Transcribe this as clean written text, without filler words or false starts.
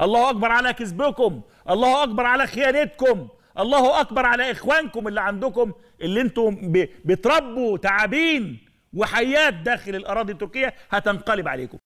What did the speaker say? الله أكبر على كذبكم، الله أكبر على خيانتكم، الله أكبر على إخوانكم اللي عندكم اللي انتم بتربوا تعابين وحيات داخل الأراضي التركية هتنقلب عليكم.